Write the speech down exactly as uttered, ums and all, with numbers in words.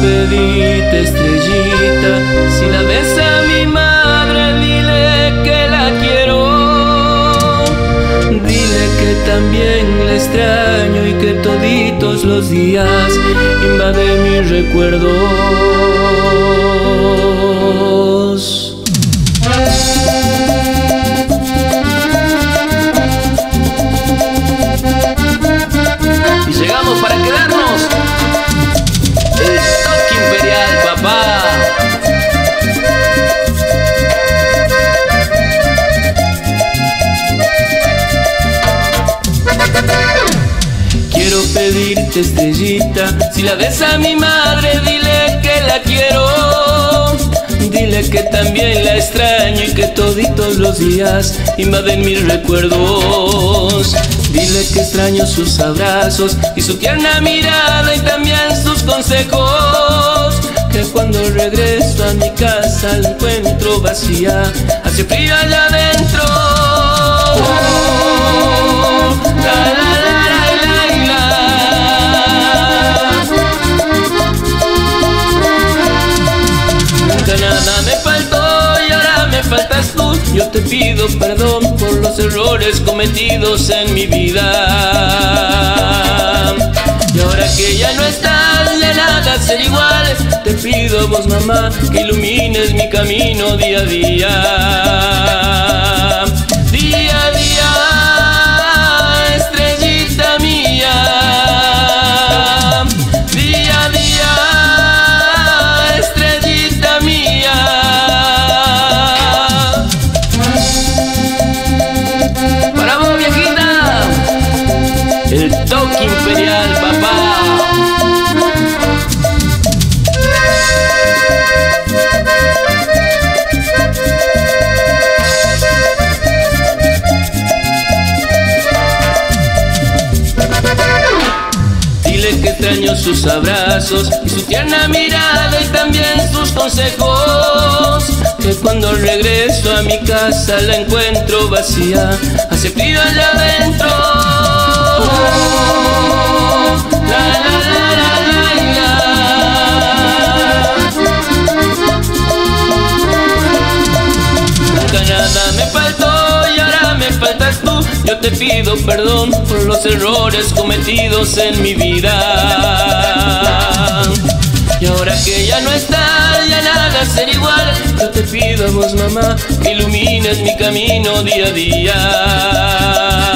pedita estrellita, si la ves a mi madre dile que la quiero. Dile que también la extraño y que toditos los días invade mis recuerdos. Pedirte estrellita, si la ves a mi madre dile que la quiero. Dile que también la extraño y que toditos los días invaden mis recuerdos. Dile que extraño sus abrazos y su tierna mirada y también sus consejos. Que cuando regreso a mi casa la encuentro vacía, hace frío allá adentro. Oh, la, la, la. Nada me faltó y ahora me faltas tú. Yo te pido perdón por los errores cometidos en mi vida. Y ahora que ya no estás, de nada ser igual. Te pido vos, mamá, que ilumines mi camino día a día. Día a día, estrellita mía. Día a día, El Toke Imperial, papá. Dile que extraño sus abrazos y su tierna mirada y también sus consejos. Que cuando regreso a mi casa la encuentro vacía, hace frío allá adentro. La, la, la, la, la, la. Nunca nada me faltó y ahora me faltas tú. Yo te pido perdón por los errores cometidos en mi vida. Y ahora que ya no estás, ya nada será igual. Yo te pido a vos, mamá, que ilumines mi camino día a día.